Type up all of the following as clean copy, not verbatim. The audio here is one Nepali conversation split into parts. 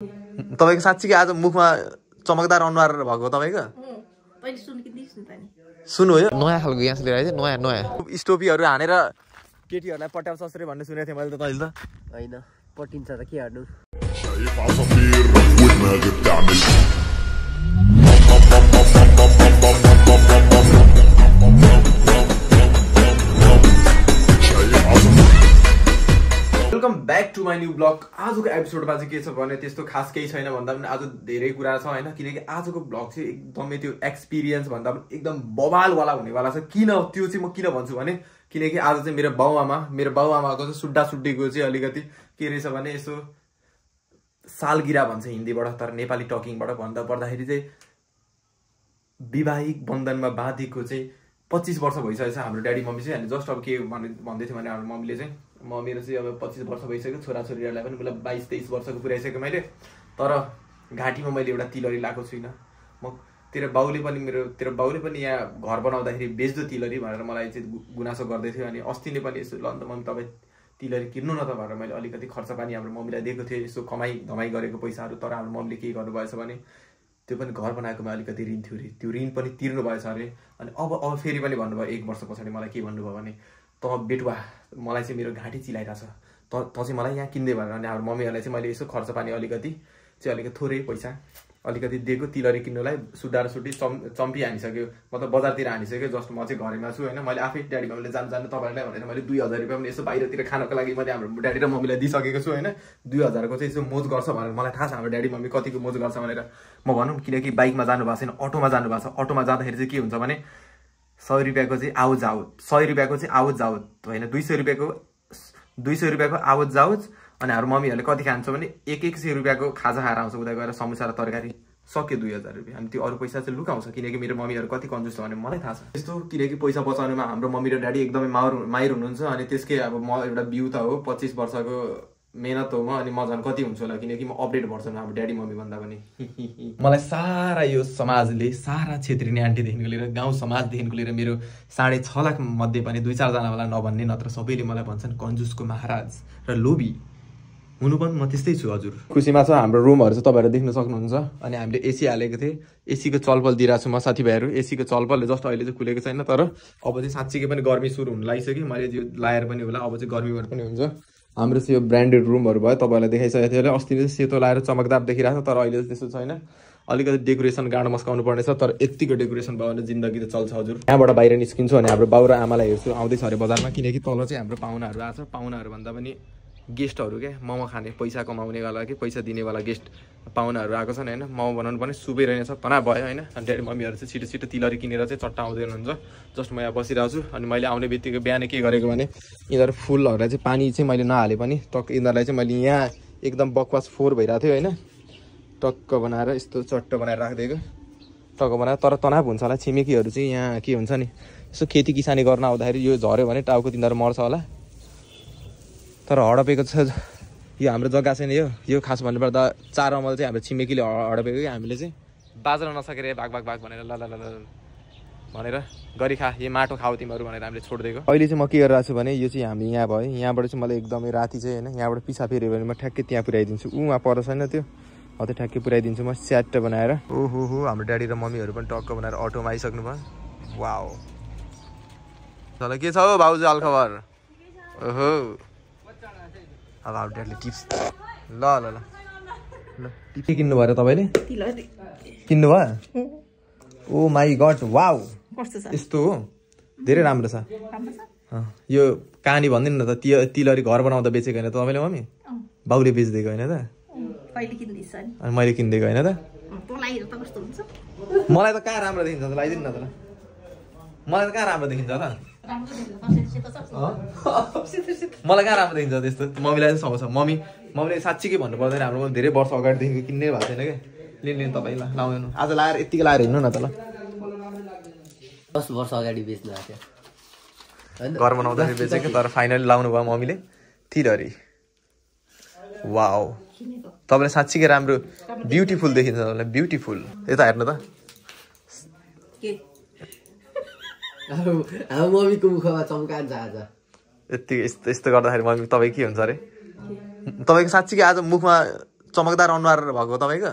तपाईको साच्चै आज मुखमा चमकदार अनुहार भएको तपाईको पहिले सुन कि दिस नि सुन हो यो नयाँ खालको ग्यास लिएर आइज नयाँ नयाँ स्टोपीहरु हानेर केटीहरुलाई पट्याउँछ ससरे भन्ने सुनेथे मैले त अहिले त हैन पटिन्छ त के हाड्नु welcome back to my new blog. आज को एपिसोड में के खास कहीं छैन भन्दा पनि आज धेरै कुरा छ हैन, क्योंकि आज को ब्लग चाहिँ एकदमै त्यो एक्सपीरियंस भन्दा पनि एकदम बवाल वाला होने वाला छ। किन त्यो चाहिँ म किन भन्छु भने किनकि आज चाहिँ मेरो बाउ आमाको सुड्डा सुड्डी को अलिकति के रहेछ भने यसो सालगिरा भन्छ हिन्दीबाट, तर नेपाली टकिङबाट भन्दा पर्दाखेरि चाहिँ वैवाहिक बन्धनमा बाँधेको चाहिँ 25 वर्ष भइसकेछ हाम्रो ड्याडी मम्मी चाहिँ। अनि जस्ट अब के भन्दै थियो भने हाम्रो मम्मीले चाहिँ म मेरो चाहिँ अब 25 वर्ष भइसक्यो, छोराछोरीहरूलाई पनि मलाई 22-23 वर्षको पुऱ्याइसक्यो मैले, तर घाँटीमा मैले एउटा तिलहरी लाएको छुइनँ। म तेरो बाउले पनि यहाँ घर बनाउँदाखेरि बेच्दो तिलहरी भनेर मलाई चाहिँ गुनासो गर्दै थियो। अनि अस्तिले पनि यसो ल मम्मी तपाईँ तिलहरी किन्नु न त भनेर मैले अलिकति खर्च पानी हाम्रो मम्मीलाई दिएको थिएँ, यसो कमाई धमाई गरेको पैसाहरू। तर हाम्रो मम्मीले के गर्नुभएछ भने त्यो पनि घर बनाएकोमा अलिकति ऋण थियो अरे, त्यो ऋण पनि तिर्नु भएछ अरे। अनि अब फेरि पनि भन्नुभयो 1 वर्ष पछाडि मलाई के भन्नुभयो भने त बेटुवा मलाई चाहिँ मेरो घाँटी चिलाइरहेछ, त चाहिँ मलाई यहाँ किन्दे भनेर। अनि हाम्रो मम्मीहरूलाई चाहिँ मैले यसो खर्च पानी अलिकति थोरै पैसा अलिकति दिएको तिलहरी किन्नुलाई। सुड्डा र सुड्डी चम्पी हानिसक्यो, मतलब बजारतिर हानिसक्यो। जस्ट म चाहिँ घरैमा छु होइन, मैले आफै ड्याडी मम्मीले जानु तपाईँलाई भनेर मैले 2000 रुपियाँ पनि यसो बाहिरतिर खानको लागि मैले हाम्रो ड्याडी र मम्मीलाई दिइसकेको छु होइन। 2000 को चाहिँ यसो मोज गर्छ भनेर मलाई थाहा छ हाम्रो ड्याडी मम्मी कतिको मोज गर्छ भनेर म भनौँ, किनकि बाइकमा जानु भएको छैन, अटोमा जानु भएको छ। अटोमा जाँदाखेरि चाहिँ के हुन्छ भने 100 रुपियाँको चाहिँ आवत जावत, 100 रुपियाँको चाहिँ आवत जावत होइन, 200 रुपियाँको आवत जावत। अनि हाम्रो मम्मीहरूले कति खान्छ भने 100 रुपियाँको खाजा खाएर आउँछ, उता गएर समोसा र तरकारी सक्यो 2000 रुपियाँ। अनि त्यो अरू पैसा चाहिँ लुकाउँछ, किनकि मेरो मम्मीहरू कति कन्जुस छ भने मलाई थाहा छ यस्तो, किनकि पैसा बचाउनुमा हाम्रो मम्मी र ड्याडी एकदमै माहिर हुनुहुन्छ। अनि त्यसकै अब म एउटा बिउ त हो, 25 वर्षको मेहनत हो म, अनि म झन् कति हुन्छ होला, किनकि म अपडेट भर्छु हाम्रो ड्याडी मम्मी भन्दा पनि। मलाई सारा यो समाजले, सारा क्षेत्रीय आन्टीदेखिको लिएर गाउँ समाजदेखिको लिएर मेरो 6.5 लाख मध्ये पनि 2-4 जनावाला नभन्ने, नत्र सबैले मलाई भन्छन् कन्जुसको महाराज र लोभी हुनु पनि म त्यस्तै छु हजुर। खुसीमा छ हाम्रो रुमहरू छ, तपाईँहरू देख्न सक्नुहुन्छ। अनि हामीले एसी हालेको थिएँ, एसीको चलपल दिइरहेको छु म साथीभाइहरू। एसीको चलपलले जस्ट अहिले चाहिँ खुलेको छैन, तर अब चाहिँ साँच्चीकै पनि गर्मी सुरु हुन लागिसक्यो। मैले यो लाएर पनि होला, अब चाहिँ गर्मीबाट पनि हुन्छ। हाम्रो चाहिँ यो ब्रान्डेड रुमहरू भयो, तपाईँहरूलाई देखाइसकेको थियो। अस्ति चाहिँ सेतो लाएर चमकदार देखिरहेको छ, तर अहिले त्यस्तो छैन, अलिकति डेकोरेसन गाँडो मस्काउनु पर्नेछ। तर यतिको डेकोरेसन भयो भने जिन्दगी त चल्छ हजुर। यहाँबाट बाहिर निस्किन्छु अनि हाम्रो बाउ र आमालाई हेर्छु आउँदैछ अरे बजारमा, किनकि तल चाहिँ हाम्रो पाहुनाहरू आएको छ। पाहुनाहरू भन्दा पनि गेस्टहरू क्या, मोमो खाने पैसा कमाउनेवाला कि पैसा दिनेवाला गेस्ट पाहुनाहरू आएको छन् होइन। मोमो बनाउनु पनि सुबिरहेछ तना भयो होइन। अनि ड्याडी मम्मीहरू चाहिँ छिटो छिटो तिलहरी किनेर चाहिँ चट्टा आउँदै हुनुहुन्छ। जस्ट म यहाँ बसिरहेको छु। अनि मैले आउने बित्तिकै बिहान के गरेको भने यिनीहरू फुलहरूलाई चाहिँ पानी चाहिँ मैले नहाले पनि टक्क यिनीहरूलाई चाहिँ मैले यहाँ एकदम बकवास फोहोर भइरहेको थियो होइन, टक्क बनाएर यस्तो चट्ट बनाएर राखिदिएको, टक्क बनाएर। तर तनाव हुन्छ होला, छिमेकीहरू चाहिँ यहाँ के हुन्छ नि यसो खेती किसानी गर्न आउँदाखेरि यो झऱ्यो भने टाउको तिनीहरू मर्छ होला। तर हडपेको छ यो हाम्रो जग्गा छैन, यो खास भन्नुपर्दा 4 अमल चाहिँ हाम्रो छिमेकीले हडपेको, हामीले चाहिँ बाँच्न नसकेर भाग भनेर ल भनेर गरी खा, यो माटो खाऊ तिमीहरू भनेर हामीले छोडिदिएको। अहिले चाहिँ म के गरिरहेको छु भने यो चाहिँ हामी यहाँ भयो, यहाँबाट चाहिँ मलाई एकदमै राति चाहिँ होइन यहाँबाट पिछा फेऱ्यो भने म ठ्याक्कै त्यहाँ पुऱ्याइदिन्छु। उहाँ पर छैन त्यो हो त ठ्याक्कै पुऱ्याइदिन्छु म स्याट बनाएर। ओहो हो हाम्रो ड्याडी र मम्मीहरू पनि टक्क बनाएर अटोमा आइसक्नु भयो। वाओ तल के छ हौ भाउजू हालखबर? ओहो अब हाम्रो ड्याडीले टिप्स ल ल ल ल टिप्स किन्नु भयो तपाईले? तिलहरी किन्नु भयो? ओ माई गॉड वाउ यस्तो हो, धेरै राम्रो छ। यो कहानी भन्दिनँ न त, तिलहरी घर बनाउँदा बेचेको हैन तपाईले मम्मी? बाउले बेच्दिएको हैन त? कहिले किन्दिस अनि? अनि मैले किन्दिएको हैन त? तलाई त कस्तो हुन्छ? मलाई त कहाँ राम्रो देखिन्छ त, लाइदिन न त ल। मलाई त कहाँ राम्रो देखिन्छ त? मलाई कहाँ राम्रो देखिन्छ त्यस्तो? मम्मीलाई चाहिँ सुहाउँछ। मम्मीले साँच्चीकै भन्नु पर्दैन, हाम्रो मम्मी धेरै वर्ष अगाडिदेखि किन्ने भएको छैन क्या। लिनु तपाईँ लाउनु, आज लाएर यतिकै लाएर हिँड्नु न त ल। 10 वर्ष अगाडि बेच्नु आएको थियो घर बनाउँदाखेरि बेचेको, तर फाइनली लाउनु भयो मम्मीले तिलहरी। वाओ तपाईँलाई साँच्चीकै राम्रो ब्युटिफुल देखिन्छ, तपाईँलाई ब्युटिफुल। यता हेर्नु त मम्मीको मुखमा चम्कान्छ आज यति। यस्तो गर्दाखेरि मम्मी तपाईँ के हुन्छ अरे? तपाईँको साँच्चीकै आज मुखमा चमकदार अनुहार भएको तपाईको?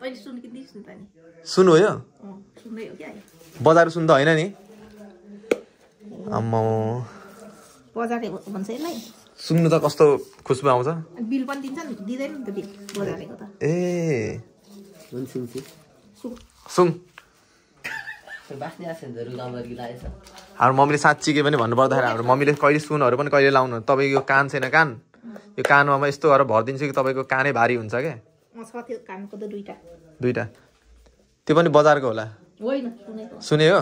पहिले सुन कि नि सुन पनि। सुन हो यो? सुन्दै हो के? बजार सुन त हैन नि। अम्मा बजार भन्छ यसलाई। सुन्नु त कस्तो खुसबु आउँछ? बिल पनि दिन्छन्, दिदैन नि त बिल बजारको त। ए। सुन सुन सुन। सुन। बास्ने आछन् जरु गाउँमा गिलाएछ। हाम्रो मम्मीले साच्चीकै पनि भन्नु पर्दा हाम्रो मम्मीले कहिले सुनहरु पनि कहिले लाउनु तपाई यो कान छैन कान। यो कानमा यस्तो गरेर भर्दिन्छु कि तपाईको कानै भारी हुन्छ के? छ त्यो कानको त दुईटा। दुईटा। त्यो पनि बजारको होला? होइन सुनेको। सुने हो?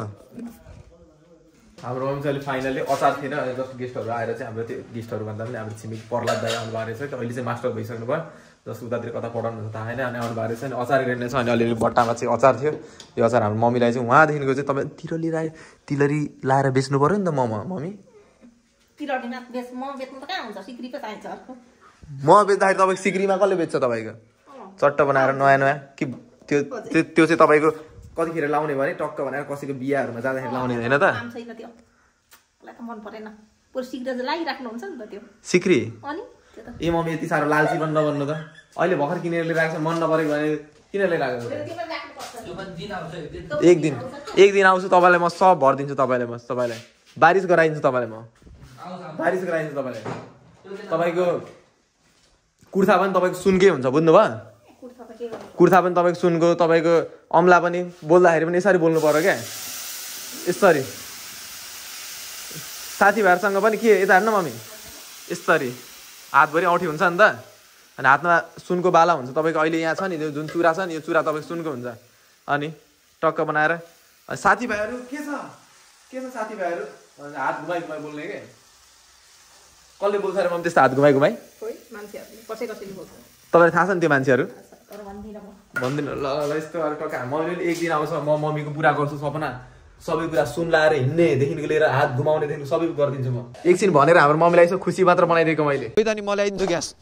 हाम्रो मम्मीले फाइनली अचार थिएन जस्ट गेस्टहरु आएर चाहिँ हाम्रो त्यो गेस्टहरु भन्दा पनि हाम्रो छिमेकी प्रहलाद दाइ आउनु भएछ कि अहिले चाहिँ मास्टर भइसक्नु भयो। जस उतातिर कता पढाउनु हुन्छ थाहा हैन अनि आउनु भएछ अनि अचार हेर्ने छ अनि अलिअलि बट्टामा चाहिँ अचार थियो। यो अचार हाम्रो मम्मीलाई चाहिँ उहाँ देखिनको चाहिँ तपाई तिलरी लाएर बेच्नु पर्यो नि त मम्मी। तिलरीमा बेच म बेच्नु त कहाँ हुन्छ सिक्री पो चाहिन्छ अर्को। म बेच्दाखेरि तपाईको सिक्रीमा कसले बेच्छ तपाईको? चट्ट बनाएर नयाँ नयाँ कि त्यो त्यो चाहिँ तपाईको कतिखेर लाउने भने टक्क भनेर कसैको बिहाहरुमा जाँदाखेरि लाउने हैन त? काम छैन त्यो। मलाई त मन परेन। पुर सिक्री चाहिँ लागिराख्नु हुन्छ नि त त्यो। सिक्री? अनि त्यो त ए मम्मी यति सारो लालची बन्न बन्नु त। अहिले भर्खर किनेर ल्याएको छ मन नपरेको भने किन ल्याएको छ? एक दिन आउँछु तपाईलाई म सब भर्दिन्छु तपाईलाई म तपाईलाई बारिश गराइदिन्छु तपाईलाई म। बारिश गराइदिन्छु तपाईलाई। तपाईको कुर्ता पनि तपाईको सुनकै हुन्छ बुझ्नु भयो? कुर्ता पनि तपाईको सुनको तपाईको अमला पनि बोल्दाखेरि पनि यसरी बोल्नु पर्यो क्या यसरी साथीभाइहरूसँग पनि के यता हेर्न मम्मी यसरी हातभरि औँठी हुन्छ नि त अनि हातमा सुनको बाला हुन्छ तपाईको अहिले यहाँ छ नि त्यो जुन चुरा छ नि यो चुरा तपाईको सुनको हुन्छ अनि टक्क बनाएर साथीभाइहरू के छ साथीभाइहरू हात घुमाइ घुमाइ बोल्ने के कसले बोल्छ अरे मम्मी त्यस्तो हात घुमाइ घुमाइ? तपाईँलाई थाहा छ नि त्यो मान्छेहरू भन्दिनँ ल यस्तो अरू टक्क मैले एक दिन आउँछ म मम्मीको पुरा गर्छु सपना सबै कुरा सुन लाएर हिँड्नेदेखिको लिएर हात घुमाउनेदेखि सबै गरिदिन्छु म एकछिन भनेर हाम्रो मम्मीलाई यसो खुसी मात्र बनाइदिएको मैले त नि मलाई आइदिन्छु ग्यास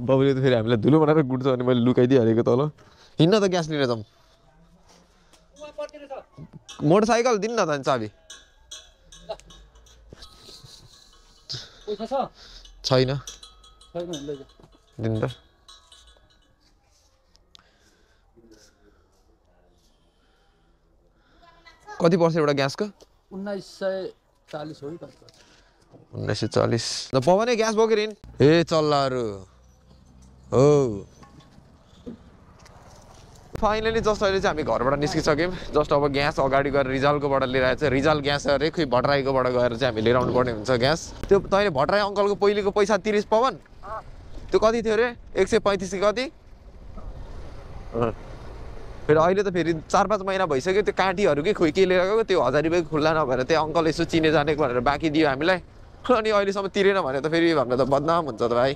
बाबुले त फेरि हामीलाई धुलो बनाएर गुड्छ अनि मैले लुकाइदिइहालेको तल हिँड्न त ग्यास लिएर जाउँ मोटरसाइकल दिन्न त अनि चाबी छैन दिन्छ कति पर्छ एउटा ग्यासको 1940 हो 1940 ल पवनै ग्यास बोकेर हिँड ए चल्लाहरू हो फाइनली जस्ट अहिले चाहिँ हामी घरबाट निस्किसक्यौँ जस्ट अब ग्यास अगाडि गएर रिजालकोबाट लिएर आएछ रिजाल ग्यास अरे खोइ भट्टराईकोबाट गएर चाहिँ हामी लिएर आउनुपर्ने हुन्छ ग्यास त्यो तैँले भट्टराई अङ्कलको पहिलेको पैसा तिरिस् पवन त्यो कति थियो अरे 135 कति फेरि अहिले त फेरि 4-5 महिना भइसक्यो त्यो काँटीहरूकै खोइ के लिएर गएको त्यो 1000 रुपियाँको खुल्ला नभएर त्यो अङ्कल यसो चिने जानेको भनेर बाँकी दियो हामीलाई अनि अहिलेसम्म तिरेन भने त फेरि हामीलाई त बदनाम हुन्छ त भाइ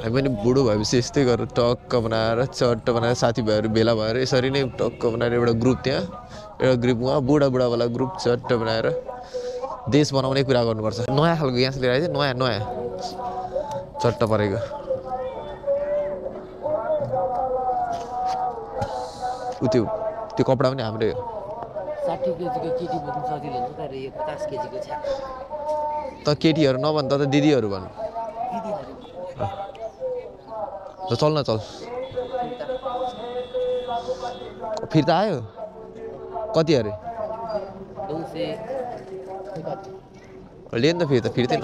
हामी पनि बुढो भएपछि यस्तै गरेर टक्क बनाएर चट्ट बनाएर साथीभाइहरू बेला भएर यसरी नै टक्क बनाएर एउटा ग्रुप त्यहाँ एउटा ग्रुप उहाँ बुढाबुढावाला ग्रुप चट्ट बनाएर देश बनाउने कुरा गर्नुपर्छ नयाँ खालको ग्यास लिएर आएछ नयाँ नयाँ चट्ट परेको उ त्यो त्यो कपडा पनि हाम्रै हो 60 केजीको केटी बोक्नु सजिलो हुन्छ तर यो 50 केजीको छ त केटीहरू नभन् त दिदीहरू भन्नु ल चल न चल फिर्ता आयो कति अरे लिएन त फिर्तै न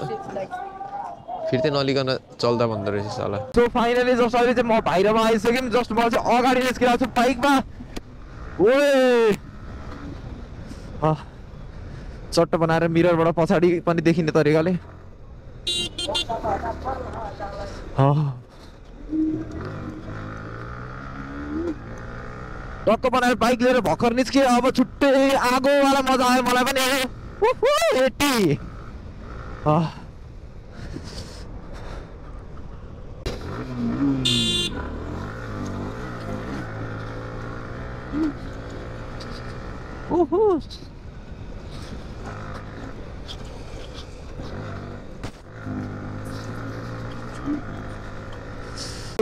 फिर्तै नलिकन चल्दा भन्दो रहेछ साला सो फाइनली जस्ट अहिले चाहिँ म बाहिरमा आइसकेँ जस्ट म चाहिँ अगाडि निस्किरहेको छु बाइकमा ओ चट्ट बनाएर मिररबाट पछाडि पनि देखिने तरिकाले टक्क बनाएर बाइक लिएर भर्खर निस्किए अब छुट्टै आगोवाला मजा आयो मलाई पनि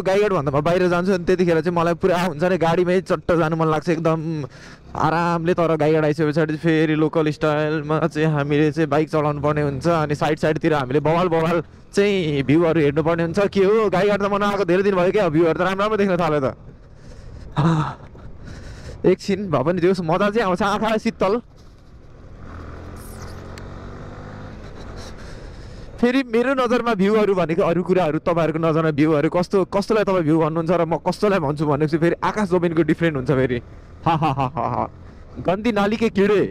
गाईघाट भन्दा बाहिर जान्छु अनि त्यतिखेर चाहिँ मलाई पुरा हुन्छ नि गाडीमै चट्ट जानु मन लाग्छ एकदम आरामले। तर गाईघाट आइसकेपछि फेरि लोकल स्टाइलमा चाहिँ हामीले चाहिँ बाइक चलाउनु पर्ने हुन्छ अनि साइड साइडतिर हामीले बवाल बवाल चाहिँ भ्यूहरु हेर्नु पर्ने हुन्छ। के हो गाईघाट त मनाएको धेरै दिन भयो क्या, भ्यूहरु त राम्रो राम्रो देख्न थाल्यो त। एकछिन भए पनि त्यो मजा चाहिँ आउँछ, आँखा शीतल। फेरि मेरो नजरमा भ्यूहरु भनेको अरु कुराहरु, तपाईहरुको नजरमा भ्यूहरु कस्तो, कस्तोलाई तपाई भ्यू भन्नुहुन्छ र म कस्तोलाई भन्छु भनेपछि फेरि आकाश जमिनको डिफरेन्ट हुन्छ फेरि। हा हा हा हा हा गन्दी नाली के कीड़े,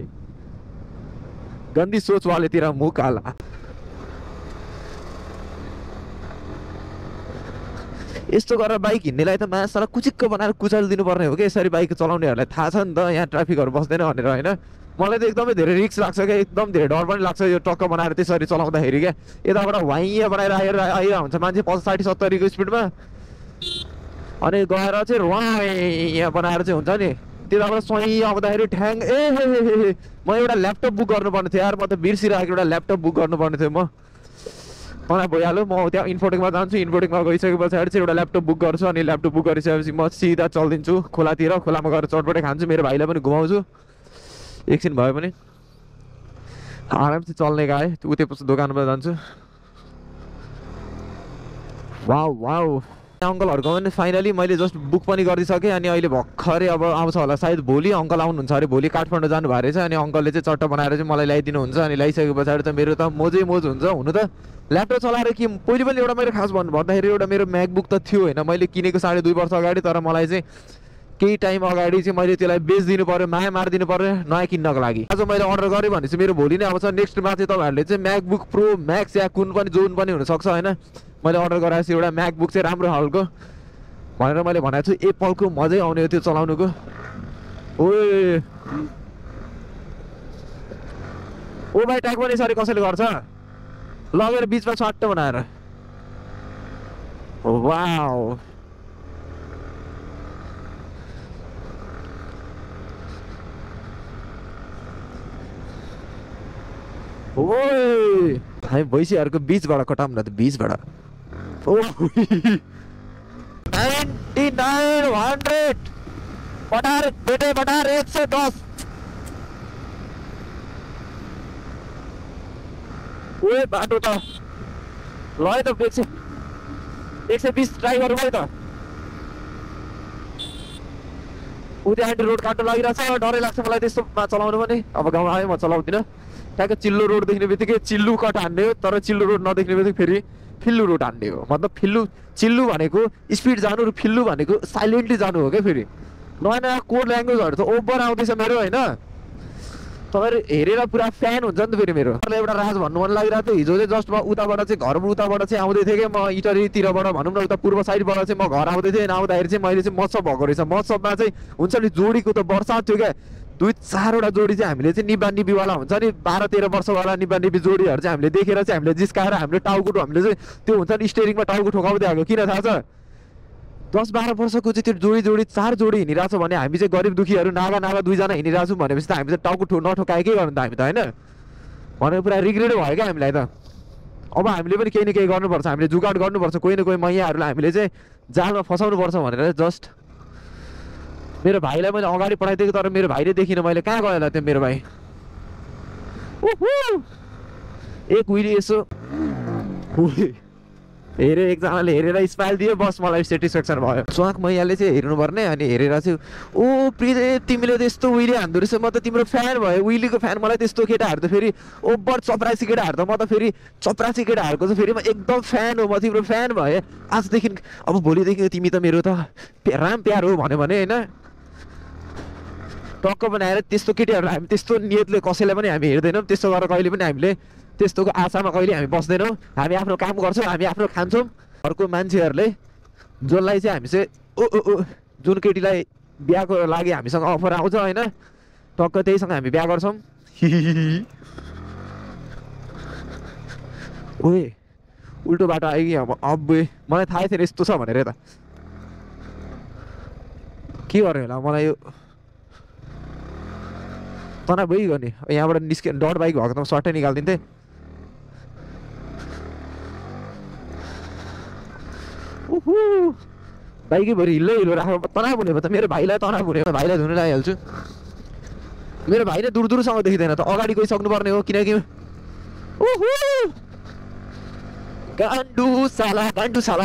गन्दी सोच वाले तेरा मुँह काला। यस्तो गरेर बाइक हिँड्नेलाई त मासला कुचिक्क बनाएर कुचाल दिनुपर्ने हो कि। यसरी बाइक चलाउनेहरूलाई थाहा छ नि त यहाँ ट्राफिकहरू बस्दैन भनेर होइन। मलाई त एकदमै धेरै रिस्क लाग्छ क्या, एकदम धेरै डर पनि लाग्छ यो टक्क बनाएर त्यसरी चलाउँदाखेरि क्या। यताबाट वाइया बनाएर आएर आइरहेको हुन्छ मान्छे 60-70 को स्पिडमा, अनि गएर चाहिँ वाइया बनाएर चाहिँ हुन्छ नि त्यताबाट सही आउँदाखेरि ठ्याङ। ए म एउटा ल्यापटप बुक गर्नुपर्ने थियो यार, म त बिर्सिरहेको एउटा ल्यापटप बुक गर्नुपर्ने थियो। म मलाई भइहाल्यो, म त्यहाँ इन्फोटेकमा जान्छु, इन्फोटेकमा गइसके पछाडि चाहिँ एउटा ल्यापटप बुक गर्छु अनि ल्यापटप बुक गरिसकेपछि म सिधा चलिदिन्छु खोलातिर। खोलामा गएर चटपटे खान्छु, मेरो भाइलाई पनि घुमाउँछु एकछिन भयो भने। आरामसे चल्ने गाएँ, उतै पछि दोकानमा जान्छु। वाउ वाउ अङ्कलहरूको पनि फाइनली मैले जस्ट बुक पनि गरिसकेँ अनि अहिले भर्खरै अब आउँछ होला सायद भोलि। अङ्कल आउनुहुन्छ अरे भोलि, काठमाडौँ जानुभएको रहेछ अनि अङ्कलले चाहिँ चट्ट बनाएर चाहिँ मलाई ल्याइदिनुहुन्छ। अनि ल्याइसके पछाडि त मेरो त मोजै मोज हुन्छ। हुनु त ल्यापटप चलाएर कि पहिले पनि एउटा मेरो खास भन्दाखेरि एउटा मेरो म्याकबुक त थियो होइन, मैले किनेको 2.5 वर्ष अगाडि। तर मलाई चाहिँ केही टाइम अगाडि चाहिँ मैले त्यसलाई बेचिदिनु पऱ्यो, माया मारिदिनु पऱ्यो नयाँ किन्नको लागि। आज मैले अर्डर गरेँ भने चाहिँ मेरो भोलि नै आउँछ। नेक्स्टमा चाहिँ तपाईँहरूले चाहिँ म्याकबुक प्रो म्याक्स या कुन पनि जोन पनि हुनसक्छ होइन। मैले अर्डर गराएपछि एउटा म्याकबुक चाहिँ राम्रो खालको भनेर मैले भनेको छु। एप्पलको मजै आउने हो त्यो चलाउनुको। ओए ओ भाइ ट्याग पनि यसरी कसैले गर्छ लगेर बिचमा छट्ट बनाएर। वाउ ओए हामी भैँसीहरूको बिचबाट कटाम न त बिचबाट। ओ 99 100 बटार बेटे बटार 110। ओए बाटो त ल त 120 ट्राई गरौँ है त। उहाँले रोड काट्नु लागिरहेछ, डरै लाग्छ मलाई त्यस्तोमा चलाउनु पनि। अब गाउँ आयो म चलाउँदिनँ, ट्याक्कै चिल्लो रोड देख्ने बित्तिकै चिल्लु कट हान्ने हो। तर चिल्लो रोड नदेख्ने बित्तिकै फेरि फिल्लु रोड हान्ने हो। मतलब फिल्लु चिल्लु भनेको स्पिड जानु र फिल्लु भनेको साइलेन्टली जानु हो क्या। फेरि नयाँ नयाँ कोड ल्याङ्ग्वेजहरू त ओभर आउँदैछ मेरो होइन, तपाईँहरू हेरेर पुरा फ्यान हुन्छ नि त फेरि मेरो। मलाई एउटा राज भन्नु मन लागिरहेको थियो। हिजो चाहिँ जस्ट म उताबाट चाहिँ घरमा उताबाट चाहिँ आउँदै थिएँ कि, म इटरीतिरबाट भनौँ न उता पूर्व साइडबाट चाहिँ म घर आउँदै थिएँ। आउँदाखेरि चाहिँ मैले चाहिँ मत्सव भएको रहेछ। मत्सवमा चाहिँ हुन्छ नि जोडीको त बर्सात थियो क्या, 2-4 वटा जोडी चाहिँ हामीले चाहिँ निब्बा निब्बीवाला हुन्छ नि 12-13 वर्षवाला निब्बा निब्बी जोडीहरू चाहिँ हामीले देखेर चाहिँ हामीले जिस्काएर हामीले टाउको हामीले चाहिँ त्यो हुन्छ नि स्टेरिङमा टाउको ठोकाउँदै आएको। किन थाहा छ 10-12 वर्षको चाहिँ त्यो जोडी 4 जोडी हिँडिरहेको छ भने हामी चाहिँ गरिब दुखीहरू नागा नागा 2 जना हिँडिरहेको छौँ भनेपछि त हामी चाहिँ टाउको नठोकाए के गर्नु त हामी त होइन भनेर पुरा रिग्रेट भयो क्या हामीलाई त। अब हामीले पनि केही न केही गर्नुपर्छ, हामीले जुगाड गर्नुपर्छ, कोही न कोही मैयाहरूलाई हामीले चाहिँ जालमा फसाउनुपर्छ भनेर। जस्ट मेरो भाइलाई मैले अगाडि पठाइदिएको तर मेरो भाइले देखिनँ मैले कहाँ गयो होला त्यो मेरो भाइ। एक उहिले यसो हेऱ्यो, एकजनाले हेरेर स्माइल दियो, बस मलाई सेटिस्फ्याक्सन भयो। स्वाख मैयाले चाहिँ हेर्नुपर्ने अनि हेरेर चाहिँ ओ प्रिय तिमीले त्यस्तो उहिले हान्दो रहेछ, म त तिम्रो फ्यान भयो उहिलेको फ्यान। मलाई त्यस्तो केटाहरू त फेरि ओभर चपरासी केटाहरू त म त फेरि चपरासी केटाहरूको चाहिँ फेरि म एकदम फ्यान हो, म तिम्रो फ्यान भएँ आजदेखि। अब भोलिदेखि तिमी त मेरो त राम प्यार हो भन्यो भने होइन। टक्क बनाएर त्यस्तो केटीहरूलाई हामी त्यस्तो नियतले कसैलाई पनि हामी हेर्दैनौँ, त्यस्तो गरेर कहिले पनि हामीले त्यस्तोको आशामा कहिले हामी बस्दैनौँ। हामी आफ्नो काम गर्छौँ, हामी आफ्नो खान्छौँ। घरको मान्छेहरूले जसलाई चाहिँ हामी चाहिँ ओ ओ ओ जुन केटीलाई बिहाको लागि हामीसँग अफर आउँछ होइन टक्क त्यहीसँग हामी बिहा गर्छौँ। ओए उल्टो बाटो आयो कि अब मलाई थाहै थिएन यस्तो छ भनेर। यता के गर्ने होला मलाई यो तनाव भइ गर्ने। यहाँबाट निस्के डट बाइक भएको त सर्टै निकालिदिन्थेँ। भाई कि भोलि हिलो हिलो राख्नु तना बुने त मेरो भाइलाई तना बुने भाइलाई धुन लाइहाल्छु। मेरो भाइले दूर दूरसँग देखिदैन त अगाडि गइसक्नुपर्ने हो किनकि ओहो गाण्डु साला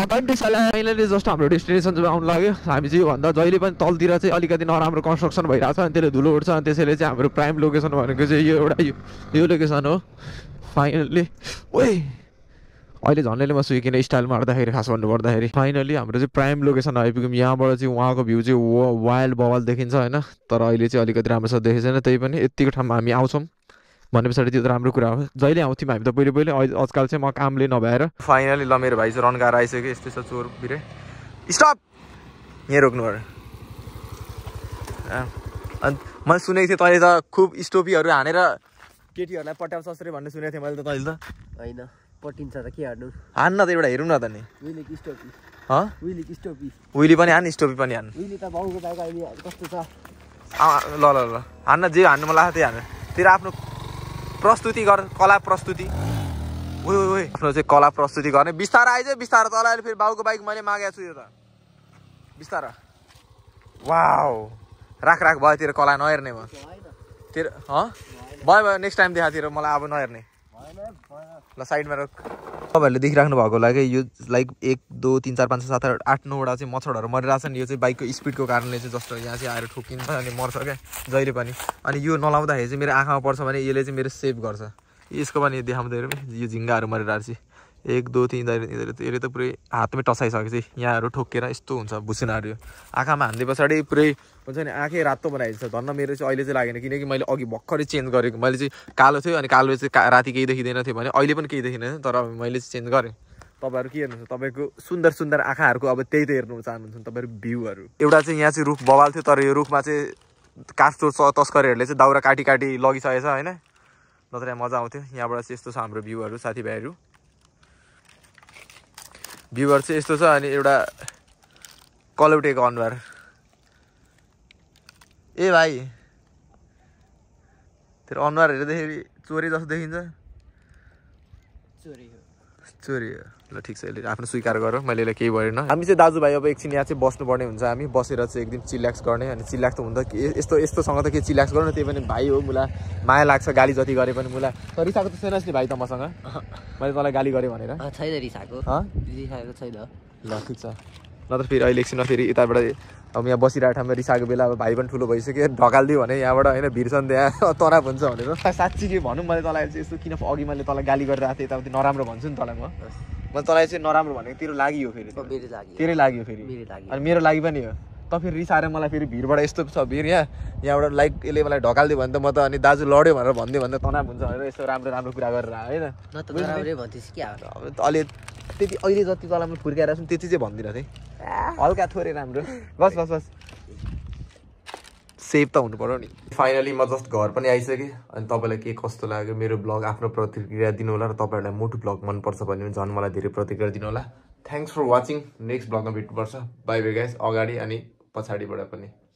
अहिले जस्ट हाम्रो डेस्टिनेसन जब आउन लाग्यो हामी चाहिँ भन्दा जहिले पनि तलतिर चाहिँ अलिकति नराम्रो कन्स्ट्रक्सन भइराछ अनि त्यसले धुलो उड्छ अनि त्यसैले चाहिँ हाम्रो प्राइम लोकेसन भनेको चाहिँ यो एउटा यो लोकेसन हो। फाइनली ओइ अहिले झन्डैले म सुकिन स्टाइल मार्दाखेरि खास भन्नुपर्दाखेरि फाइनली हाम्रो चाहिँ प्राइम लोकेसन आइपुग्यौँ। यहाँबाट चाहिँ उहाँको भ्यू चाहिँ वाइल्ड बवाल देखिन्छ होइन, तर अहिले चाहिँ अलिकति राम्रोसँग देखेको छैन। त्यही पनि यतिको ठाउँमा हामी आउँछौँ भने पछाडि त्यो राम्रो कुरा हो। जहिले आउँथ्यौँ हामी त पहिले पहिले, आजकल चाहिँ म कामले नभएर। फाइनली ल मेरो भाइ चाहिँ रन्काएर आइसक्यो। यस्तो छ चोर बिरे स्टप यहाँ रोक्नु पर्यो। अनि मैले सुनेको थिएँ तैँले त खुब स्टोपीहरू हानेर केटीहरूलाई पट्याउँछस् रे भन्ने सुनेको थिएँ मैले त तैँले त होइन पटिन्छ त के हान्नु हान्न त एउटा हेरौँ न त नि विली पनि हान् स्टोपी पनि हान् कस्तो छ ल ल ल हान्न जे हान्नु मन लाग्छ त्यही हान्नु तेरो आफ्नो प्रस्तुति गर कला प्रस्तुति ओए आफ्नो चाहिँ कला प्रस्तुति गर्ने बिस्तारै आइज बिस्तारै चलाएर फेरि बाउको बाइक मैले मागेको छु यो त बिस्तारै वाओ राख भयो तेरो कला नहेर्ने म तेरो भयो नेक्स्ट टाइम देखातिर मलाई अब नहेर्ने ल साइडमा रोक। तपाईँहरूले देखिराख्नु भएको होला कि यो लाइक 1 2 3 4 5 6 7 8 9 वटा चाहिँ मच्छरहरू मरिरहेछन्। यो चाहिँ बाइकको स्पिडको कारणले चाहिँ जस्तो यहाँ चाहिँ आएर ठोकिन्छ अनि मर्छ क्या जहिले पनि। अनि यो नलाउँदाखेरि चाहिँ मेरो आँखामा पर्छ भने यसले चाहिँ मेरो सेभ गर्छ। यसको पनि देखाउँदै यो झिङ्गाहरू मरिरहेको छ 1 2 3 यसले त पुरै हातमै टसाइसकेपछि यहाँहरू ठोकेर यस्तो हुन्छ भुसिनाहरू। यो आँखामा हान्दै पछाडि पुरै हुन्छ नि आँखै रातो बनाइदिन्छ। धन्न मेरो चाहिँ अहिले चाहिँ लागेन किनकि मैले अघि भर्खरै चेन्ज गरेको। मैले चाहिँ कालो थियो अनि कालो चाहिँ राति केही देखिँदैन थियो भने अहिले पनि केही देखिँदैन तर मैले चाहिँ चेन्ज गरेँ। तपाईँहरू के हेर्नुहुन्छ तपाईँको सुन्दर सुन्दर आँखाहरूको अब त्यही त हेर्नु चाहनुहुन्छ तपाईँहरूको भ्यूहरू। एउटा चाहिँ यहाँ चाहिँ रुख बवाल थियो तर यो रुखमा चाहिँ काठचोर तस्करहरूले चाहिँ दाउरा काटी लगिसकेछ होइन, नत्र मजा आउँथ्यो। यहाँबाट चाहिँ यस्तो छ हाम्रो भ्यूहरू साथीभाइहरू। भ्यूहरू चाहिँ यस्तो छ अनि एउटा कलौटेको अनुहार। ए भाइ तेरो अनुहार हेर्दाखेरि चोरी जस्तो देखिन्छ। चोरी हो ल ठिक छ यसले आफ्नो स्वीकार गर मैले यसलाई केही भएन। हामी चाहिँ दाजुभाइ अब एकछिन यहाँ चाहिँ बस्नुपर्ने हुन्छ। हामी बसेर चाहिँ एकदम चिल्याक्स गर्ने अनि चिल्याक्स त हुँदा यस्तो यस्तोसँग त के चिल्याक्स गर्नु त्यही पनि भाइ हो मुला माया लाग्छ गाली जति गरे पनि मुला। तर रिसाको त छैन यसले भाइ त मसँग मैले तँलाई गाली गरेँ भनेर छैन रिसाएको छैन ल ठिक छ। नत्र फेरि अहिले एकछिनमा फेरि यताबाट अब यहाँ बसिरहेको ठाउँमा रिसाएको बेला अब भाइ पनि ठुलो भइसक्यो ढकालिदियो भने यहाँबाट होइन भिर्छन् त्यहाँ तराप हुन्छ भनेर। साँच्ची के भनौँ मैले तँलाई चाहिँ यस्तो किन अघि मैले तँलाई गाली गरिरहेको थिएँ यताउति नराम्रो भन्छु नि तँलाई म तँलाई चाहिँ नराम्रो भनेको तेरो लागि हो फेरि तेरै लागि हो फेरि अनि मेरो लागि पनि हो। त फेरि रिसाएर मलाई फेरि भिडबाट यस्तो छ भिड यहाँबाट लाइक यसले मलाई ढकालिदियो भने त म त अनि दाजु लड्यो भनेर भनिदियो भने त तनाव हुन्छ भनेर यस्तो राम्रो कुरा गरेर होइन अलि त्यति अहिले जति तल मैले फुर्काएर छु त्यति चाहिँ भनिदिन थिएँ हल्का थोरै राम्रो बस सेभ त हुनु पऱ्यो नि। फाइनली म जस्ट घर पनि आइसकेँ अनि तपाईँलाई के कस्तो लाग्यो मेरो ब्लग आफ्नो प्रतिक्रिया दिनु होला र तपाईँहरूलाई मोटो ब्लग मनपर्छ भन्यो भने झन् मलाई धेरै प्रतिक्रिया दिनु होला। Thanks for watching. नेक्स्ट ब्लगमा भेट्नुपर्छ। बाई बाई गाइस अगाडि अनि पछाडिबाट पनि।